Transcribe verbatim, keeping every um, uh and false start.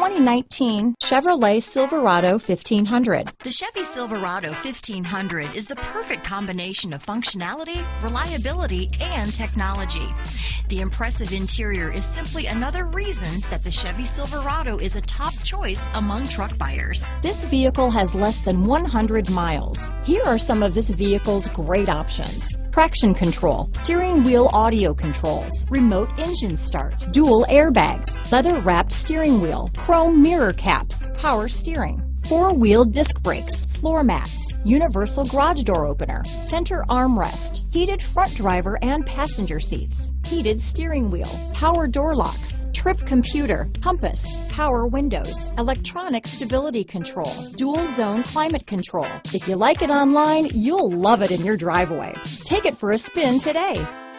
twenty nineteen Chevrolet Silverado fifteen hundred. The Chevy Silverado fifteen hundred is the perfect combination of functionality, reliability, and technology. The impressive interior is simply another reason that the Chevy Silverado is a top choice among truck buyers. This vehicle has less than one hundred miles. Here are some of this vehicle's great options. Traction control, steering wheel audio controls, remote engine start, dual airbags, leather wrapped steering wheel, chrome mirror caps, power steering, four-wheel disc brakes, floor mats, universal garage door opener, center armrest, heated front driver and passenger seats, heated steering wheel, power door locks, trip computer, compass, power windows, electronic stability control, dual zone climate control. If you like it online, you'll love it in your driveway. Take it for a spin today.